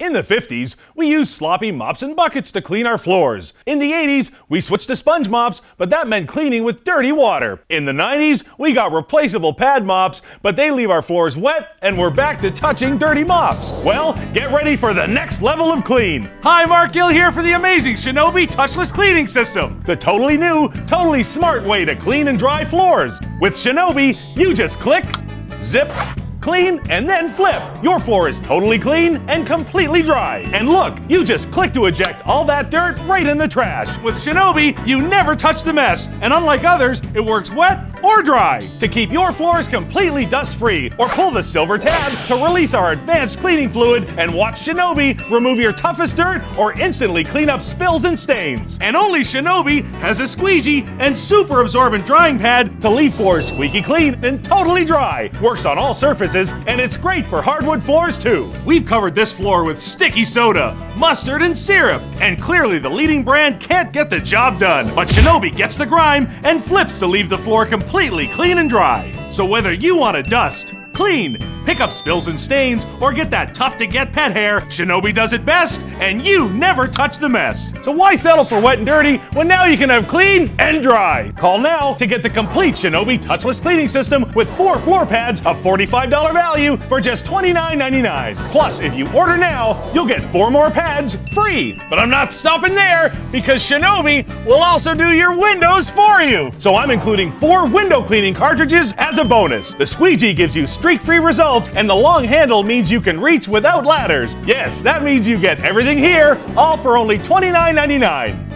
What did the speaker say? In the 50s, we used sloppy mops and buckets to clean our floors. In the 80s, we switched to sponge mops, but that meant cleaning with dirty water. In the 90s, we got replaceable pad mops, but they leave our floors wet, and we're back to touching dirty mops. Well, get ready for the next level of clean. Hi, Mark Gill here for the amazing Shinobi Touchless Cleaning System. The totally new, totally smart way to clean and dry floors. With Shinobi, you just click, zip, clean, and then flip. Your floor is totally clean and completely dry. And look, you just click to eject all that dirt right in the trash. With Shinobi, you never touch the mess, and unlike others, it works wet or dry. To keep your floors completely dust-free, or pull the silver tab to release our advanced cleaning fluid and watch Shinobi remove your toughest dirt or instantly clean up spills and stains. And only Shinobi has a squeegee and super absorbent drying pad to leave floors squeaky clean and totally dry. Works on all surfaces, and it's great for hardwood floors too. We've covered this floor with sticky soda, mustard, and syrup, and clearly the leading brand can't get the job done. But Shinobi gets the grime and flips to leave the floor completely clean and dry. So whether you want to dust, clean, pick up spills and stains, or get that tough-to-get pet hair, Shinobi does it best, and you never touch the mess. So why settle for wet and dirty when now you can have clean and dry? Call now to get the complete Shinobi Touchless Cleaning System with 4 floor pads of $45 value for just $29.99. Plus, if you order now, you'll get 4 more pads free. But I'm not stopping there, because Shinobi will also do your windows for you. So I'm including 4 window cleaning cartridges as a bonus. The squeegee gives you streak-free results, and the long handle means you can reach without ladders. Yes, that means you get everything here, all for only $29.99.